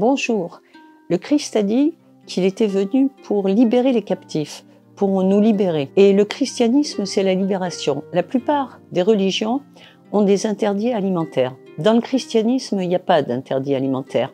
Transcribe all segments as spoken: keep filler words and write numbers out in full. Bonjour, le Christ a dit qu'il était venu pour libérer les captifs, pour nous libérer. Et le christianisme, c'est la libération. La plupart des religions ont des interdits alimentaires. Dans le christianisme, il n'y a pas d'interdit alimentaire.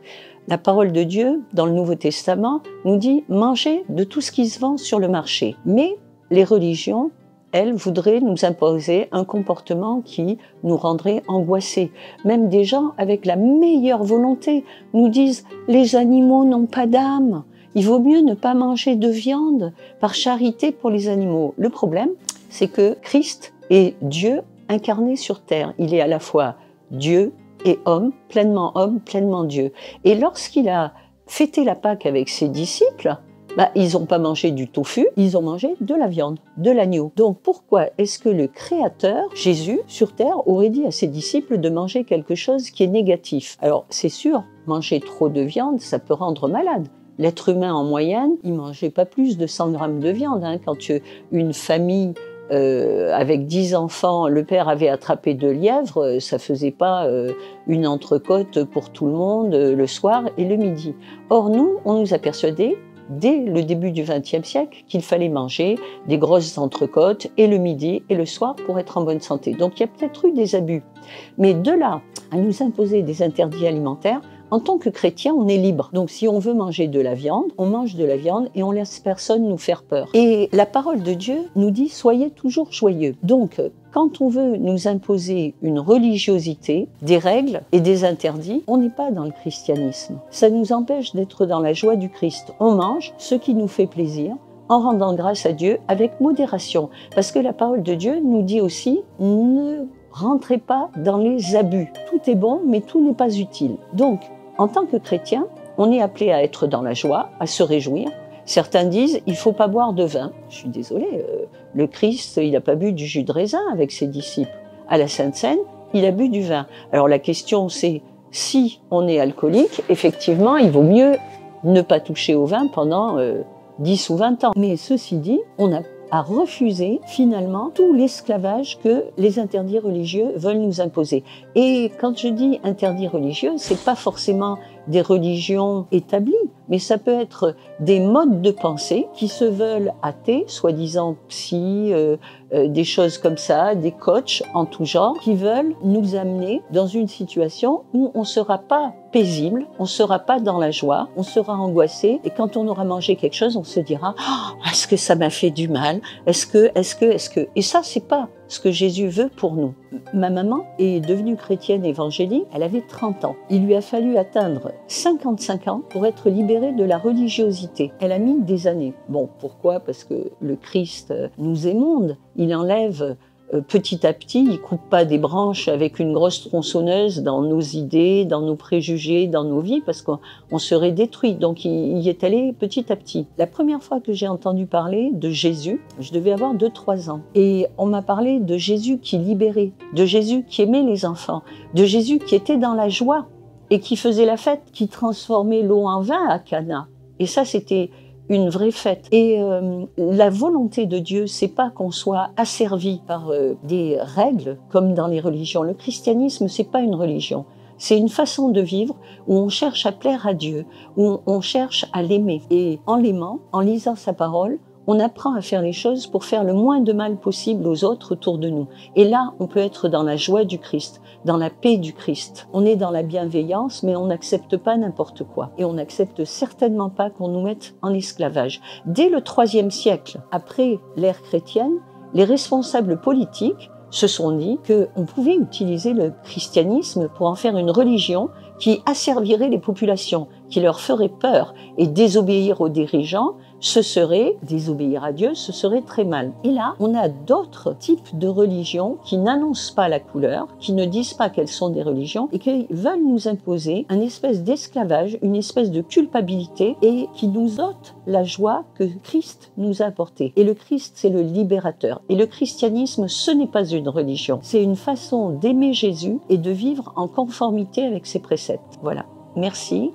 La parole de Dieu, dans le Nouveau Testament, nous dit « mangez de tout ce qui se vend sur le marché ». Mais les religions, elles, voudraient nous imposer un comportement qui nous rendrait angoissés. Même des gens avec la meilleure volonté nous disent « les animaux n'ont pas d'âme, il vaut mieux ne pas manger de viande par charité pour les animaux ». Le problème, c'est que Christ est Dieu incarné sur terre. Il est à la fois Dieu et homme, pleinement homme, pleinement Dieu. Et lorsqu'il a fêté la Pâque avec ses disciples, Bah, ils n'ont pas mangé du tofu, ils ont mangé de la viande, de l'agneau. Donc pourquoi est-ce que le Créateur, Jésus, sur Terre, aurait dit à ses disciples de manger quelque chose qui est négatif? Alors c'est sûr, manger trop de viande, ça peut rendre malade. L'être humain en moyenne, il ne mangeait pas plus de cent grammes de viande. Hein. Quand une famille euh, avec dix enfants, le père avait attrapé deux lièvres, ça ne faisait pas euh, une entrecôte pour tout le monde euh, le soir et le midi. Or nous, on nous a persuadés dès le début du vingtième siècle, qu'il fallait manger des grosses entrecôtes et le midi et le soir pour être en bonne santé. Donc il y a peut-être eu des abus. Mais de là à nous imposer des interdits alimentaires, en tant que chrétien, on est libre. Donc si on veut manger de la viande, on mange de la viande et on laisse personne nous faire peur. Et la parole de Dieu nous dit « soyez toujours joyeux ». Donc quand on veut nous imposer une religiosité, des règles et des interdits, on n'est pas dans le christianisme. Ça nous empêche d'être dans la joie du Christ. On mange ce qui nous fait plaisir, en rendant grâce à Dieu avec modération. Parce que la parole de Dieu nous dit aussi « ne rentrez pas dans les abus ». Tout est bon, mais tout n'est pas utile. Donc, en tant que chrétien, on est appelé à être dans la joie, à se réjouir. Certains disent « il ne faut pas boire de vin ». Je suis désolée, euh, le Christ, il n'a pas bu du jus de raisin avec ses disciples. À la Sainte Seine, il a bu du vin. Alors la question c'est, si on est alcoolique, effectivement, il vaut mieux ne pas toucher au vin pendant euh, dix ou vingt ans. Mais ceci dit, on a à refuser finalement tout l'esclavage que les interdits religieux veulent nous imposer. Et quand je dis interdits religieux, c'est pas forcément des religions établies, mais ça peut être des modes de pensée qui se veulent athées, soi-disant psy, euh, euh, des choses comme ça, des coachs en tout genre, qui veulent nous amener dans une situation où on ne sera pas paisible, on ne sera pas dans la joie, on sera angoissé, et quand on aura mangé quelque chose, on se dira oh, « est-ce que ça m'a fait du mal? Est-ce que, est-ce que, est-ce que... » Et ça, c'est pas ce que Jésus veut pour nous. Ma maman est devenue chrétienne évangélique, elle avait trente ans. Il lui a fallu atteindre cinquante-cinq ans pour être libérée de la religiosité. Elle a mis des années. Bon, pourquoi? Parce que le Christ nous émonde, il enlève petit à petit, il ne coupe pas des branches avec une grosse tronçonneuse dans nos idées, dans nos préjugés, dans nos vies, parce qu'on serait détruit. Donc il y est allé petit à petit. La première fois que j'ai entendu parler de Jésus, je devais avoir deux trois ans. Et on m'a parlé de Jésus qui libérait, de Jésus qui aimait les enfants, de Jésus qui était dans la joie et qui faisait la fête, qui transformait l'eau en vin à Cana. Et ça, c'était une vraie fête. Et euh, la volonté de Dieu, c'est pas qu'on soit asservi par euh, des règles comme dans les religions. Le christianisme, c'est pas une religion. C'est une façon de vivre où on cherche à plaire à Dieu, où on cherche à l'aimer. Et en l'aimant, en lisant sa parole, on apprend à faire les choses pour faire le moins de mal possible aux autres autour de nous. Et là, on peut être dans la joie du Christ, dans la paix du Christ. On est dans la bienveillance, mais on n'accepte pas n'importe quoi. Et on n'accepte certainement pas qu'on nous mette en esclavage. Dès le troisième siècle, après l'ère chrétienne, les responsables politiques se sont dit qu'on pouvait utiliser le christianisme pour en faire une religion qui asservirait les populations, qui leur ferait peur, et désobéir aux dirigeants, ce serait, désobéir à Dieu, ce serait très mal. Et là, on a d'autres types de religions qui n'annoncent pas la couleur, qui ne disent pas qu'elles sont des religions, et qui veulent nous imposer une espèce d'esclavage, une espèce de culpabilité, et qui nous ôtent la joie que Christ nous a apportée. Et le Christ, c'est le libérateur. Et le christianisme, ce n'est pas une religion, c'est une façon d'aimer Jésus et de vivre en conformité avec ses préceptes. Voilà. Merci.